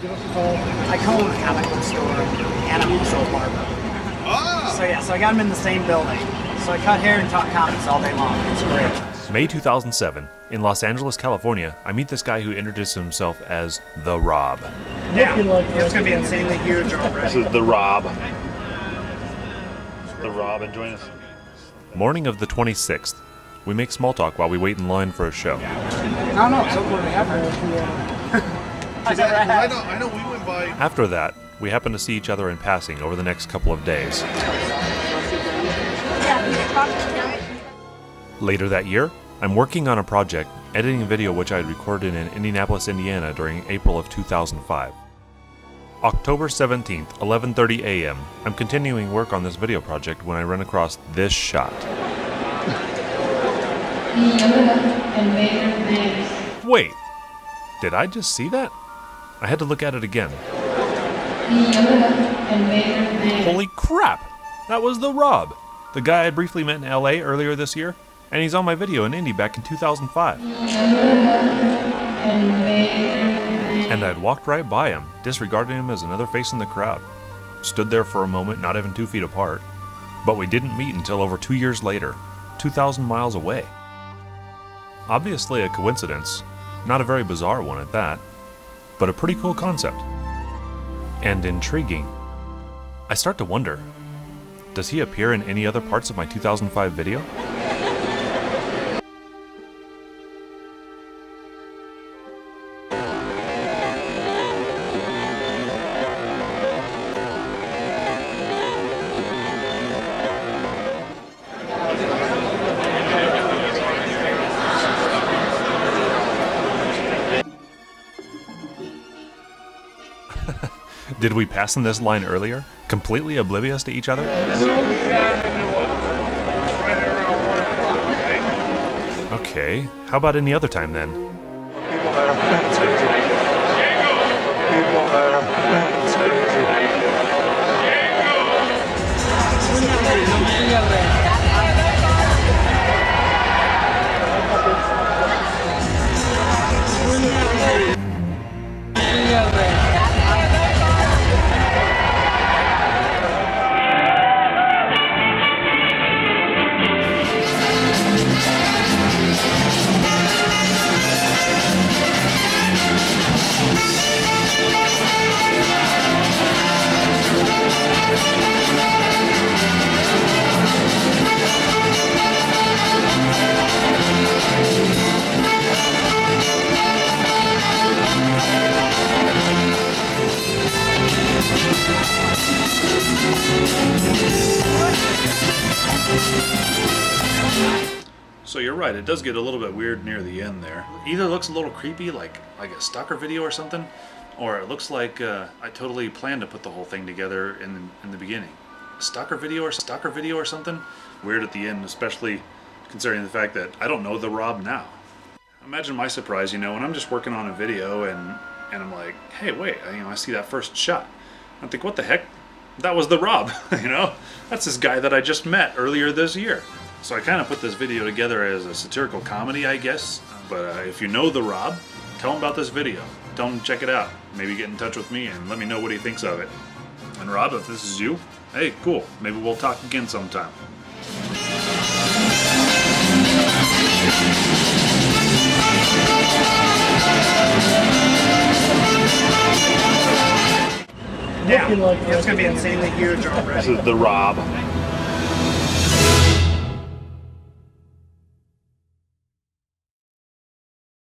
Beautiful. I co-own a comic book store, Animal Soul Barber. Oh. So yeah, so I got him in the same building. So I cut hair and talk comics all day long. It's great. May 2007, in Los Angeles, California, I meet this guy who introduces himself as The Rob. Yeah, it's going to be insanely huge already. This is The Rob. The Rob, and join us. Morning of the 26th, we make small talk while we wait in line for a show. I don't know, it's something we have. I know we went by. After that, we happen to see each other in passing over the next couple of days. Later that year, I'm working on a project, editing a video which I recorded in Indianapolis, Indiana during April of 2005. October 17th, 11:30 a.m., I'm continuing work on this video project when I run across this shot. Wait, did I just see that? I had to look at it again. Holy crap! That was The Rob, the guy I briefly met in LA earlier this year, and he's on my video in Indy back in 2005. And I'd walked right by him, disregarding him as another face in the crowd. Stood there for a moment, not even 2 feet apart. But we didn't meet until over 2 years later, 2,000 miles away. Obviously a coincidence, not a very bizarre one at that. But a pretty cool concept. And intriguing. I start to wonder, does he appear in any other parts of my 2005 video? Did we pass in this line earlier, completely oblivious to each other? Okay, how about any other time then? So you're right, it does get a little bit weird near the end there. Either looks a little creepy, like a stalker video or something, or it looks like I totally planned to put the whole thing together in the beginning. A stalker video or something? Weird at the end, especially considering the fact that I don't know The Rob now. Imagine my surprise, you know, when I'm just working on a video and I'm like, hey, wait, you know, I see that first shot. I think, what the heck? That was The Rob, you know? That's this guy that I just met earlier this year. So I kind of put this video together as a satirical comedy, I guess. But if you know The Rob, tell him about this video. Tell him to check it out. Maybe get in touch with me and let me know what he thinks of it. And Rob, if this is you, hey, cool. Maybe we'll talk again sometime. Yeah, it's going to be insanely huge already. This is The Rob.